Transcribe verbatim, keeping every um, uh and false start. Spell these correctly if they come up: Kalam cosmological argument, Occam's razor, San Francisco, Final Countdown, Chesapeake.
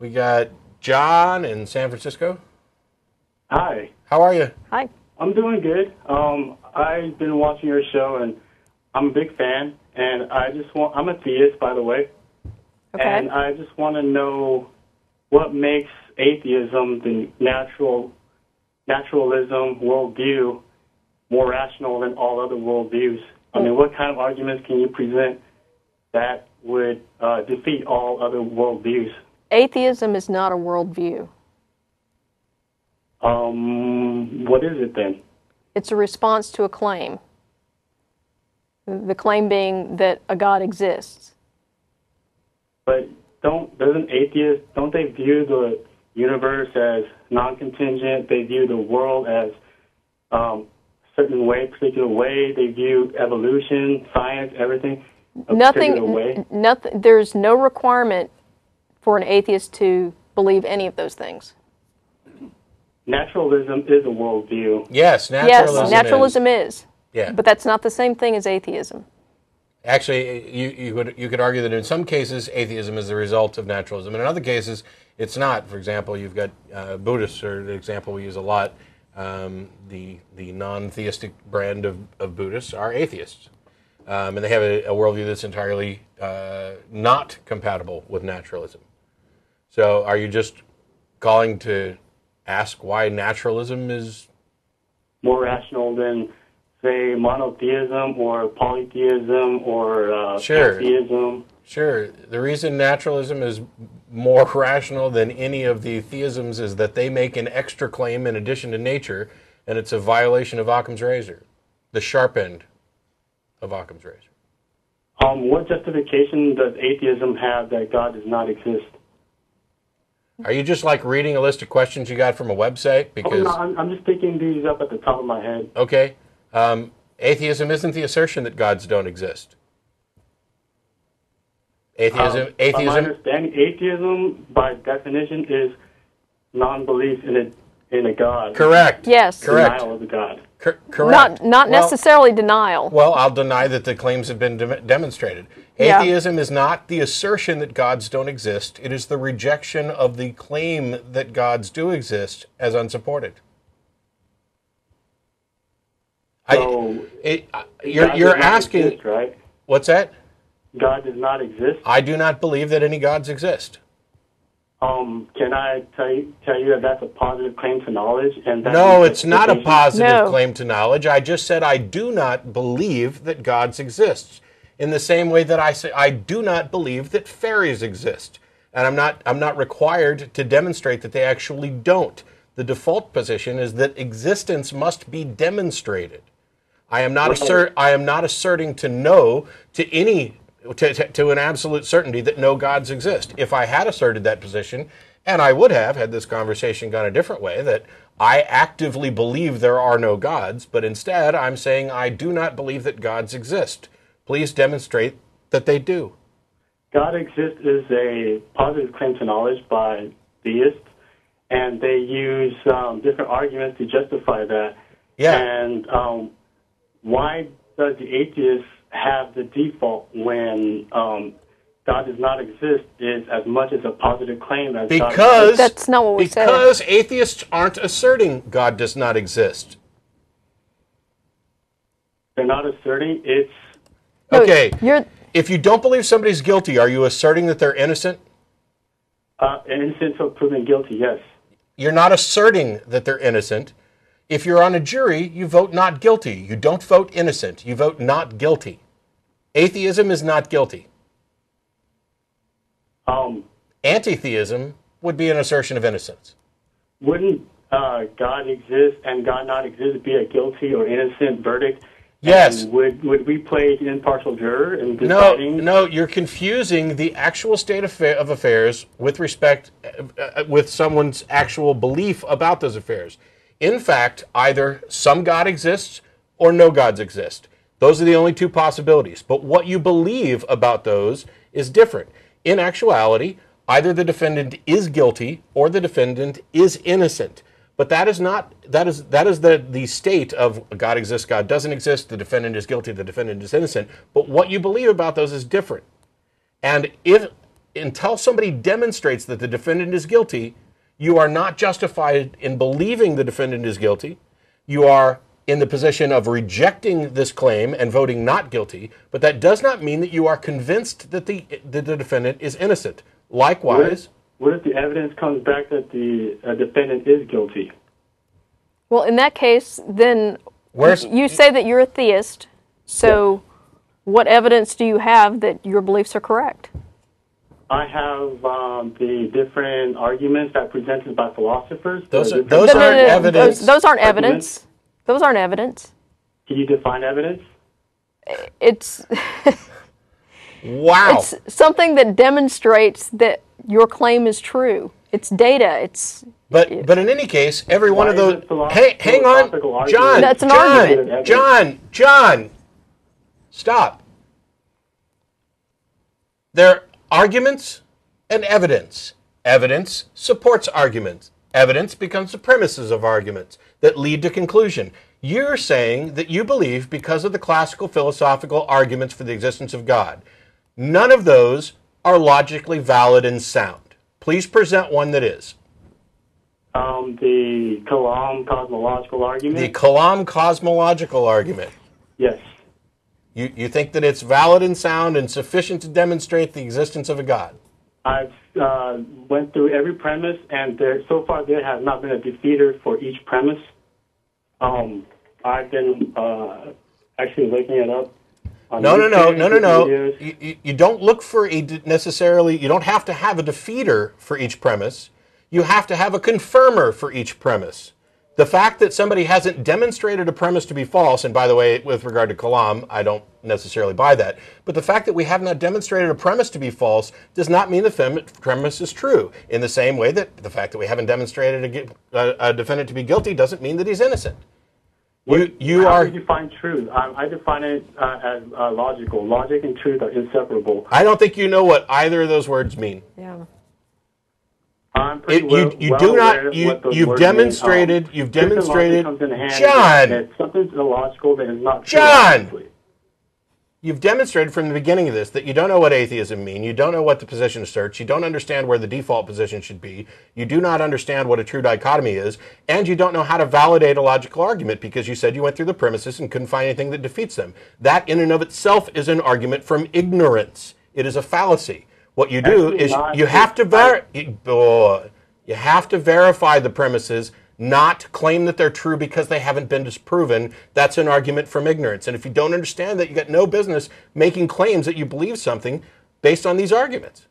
We got John in San Francisco. Hi. How are you? Hi. I'm doing good. Um, I've been watching your show, and I'm a big fan. And I just want, I'm a theist, by the way. Okay. And I just want to know what makes atheism, the natural naturalism worldview, more rational than all other worldviews. I mean, what kind of arguments can you present that would uh, defeat all other worldviews? Atheism is not a worldview. Um, what is it then? It's a response to a claim. The claim being that a God exists. But don't doesn't atheists don't they view the universe as non-contingent? They view the world as um, certain way, particular way. They view evolution, science, everything. A nothing. Particular way. Nothing. There's no requirement for an atheist to believe any of those things. Naturalism is a worldview. Yes, naturalism. Yes, naturalism is. is. Yeah, but that's not the same thing as atheism. Actually, you you would you could argue that in some cases atheism is the result of naturalism, and in other cases it's not. For example, you've got uh, Buddhists, or the example we use a lot, um, the the non-theistic brand of, of Buddhists are atheists, um, and they have a, a worldview that's entirely uh, not compatible with naturalism. So, are you just calling to ask why naturalism is more rational than, say, monotheism or polytheism or uh, sure. pantheism? Sure. The reason naturalism is more rational than any of the theisms is that they make an extra claim in addition to nature, and it's a violation of Occam's razor, the sharp end of Occam's razor. Um, what justification does atheism have that God does not exist? Are you just like reading a list of questions you got from a website? Because oh, no, I'm, I'm just picking these up at the top of my head. Okay. Um, atheism isn't the assertion that gods don't exist. Atheism, um, atheism. My understanding, atheism by definition is non-belief in a in a god. Correct. Yes. Correct. Denial of the god. Cor correct. Not not well, necessarily denial. Well, I'll deny that the claims have been de demonstrated. Atheism yeah. is not the assertion that gods don't exist. It is the rejection of the claim that gods do exist as unsupported. So I, it, I, you're you're asking, exist, right? What's that? God does not exist. I do not believe that any gods exist. Um, can I tell you, tell you that that's a positive claim to knowledge? And that no, it's not a positive no. claim to knowledge. I just said I do not believe that gods exist. In the same way that I say I do not believe that fairies exist, and I'm not I'm not required to demonstrate that they actually don't. The default position is that existence must be demonstrated. I am not assert, I am not asserting to know to any to, to, to an absolute certainty that no gods exist. If I had asserted that position, and I would have had this conversation gone a different way, that I actively believe there are no gods, but instead I'm saying I do not believe that gods exist. Please demonstrate that they do. God exists is a positive claim to knowledge by theists, and they use um, different arguments to justify that. Yeah. And um, why does the atheist have the default when um, God does not exist is as much as a positive claim as because, God exists? That's not what we said. Because atheists aren't asserting God does not exist. They're not asserting. It's... Okay. No, you're... If you don't believe somebody's guilty, are you asserting that they're innocent? Uh, innocent until proven guilty, yes. You're not asserting that they're innocent. If you're on a jury, you vote not guilty. You don't vote innocent. You vote not guilty. Atheism is not guilty. Um, Antitheism would be an assertion of innocence. Wouldn't uh, God exist and God not exist be a guilty or innocent verdict? Yes. And would would we play an impartial juror in deciding? No, no. You're confusing the actual state of of affairs with respect uh, with someone's actual belief about those affairs. In fact, either some God exists or no gods exist. Those are the only two possibilities. But what you believe about those is different. In actuality, either the defendant is guilty or the defendant is innocent. But that is not that is that is the the state of God exists, God doesn't exist, the defendant is guilty, the defendant is innocent. But what you believe about those is different. And if until somebody demonstrates that the defendant is guilty, you are not justified in believing the defendant is guilty. You are in the position of rejecting this claim and voting not guilty, but that does not mean that you are convinced that the, that the defendant is innocent. Likewise... What if, what if the evidence comes back that the uh, defendant is guilty? Well, in that case, then Where's, you say that you're a theist, so yeah. What evidence do you have that your beliefs are correct? I have um, the different arguments that are presented by philosophers. Those, are, those aren't no, no, no, evidence. Those, those aren't arguments. evidence. Those aren't evidence. Can you define evidence? It's wow. It's something that demonstrates that your claim is true. It's data. It's but but in any case, every one of those. Hey, hang on, John. That's an John, argument. John, John, stop. They're arguments and evidence. Evidence supports arguments. Evidence becomes the premises of arguments that lead to conclusion. You're saying that you believe because of the classical philosophical arguments for the existence of God. None of those are logically valid and sound. Please present one that is. Um, the Kalam cosmological argument. The Kalam cosmological argument. Yes. You, you think that it's valid and sound and sufficient to demonstrate the existence of a God? I've uh, went through every premise, and there, so far there has not been a defeater for each premise. Um, I've been uh, actually looking it up. No, no, no, no, no, no, no. You, you don't look for a necessarily, you don't have to have a defeater for each premise. You have to have a confirmer for each premise. The fact that somebody hasn't demonstrated a premise to be false, and by the way, with regard to Kalam, I don't necessarily buy that, but the fact that we have not demonstrated a premise to be false does not mean the premise is true, in the same way that the fact that we haven't demonstrated a, a defendant to be guilty doesn't mean that he's innocent. You, you How are, do you define truth? I, I define it uh, as uh, logical. Logic and truth are inseparable. I don't think you know what either of those words mean. Yeah. I'm pretty it, well, you you well do not you you've demonstrated um, you've demonstrated John something's illogical that is not John true, you've demonstrated from the beginning of this that you don't know what atheism means, you don't know what the position of search, you don't understand where the default position should be, you do not understand what a true dichotomy is, and you don't know how to validate a logical argument because you said you went through the premises and couldn't find anything that defeats them. That in and of itself is an argument from ignorance. It is a fallacy. What you do Actually is not, you have to ver you have to verify the premises, not claim that they're true because they haven't been disproven. That's an argument from ignorance. And if you don't understand that, you got no business making claims that you believe something based on these arguments.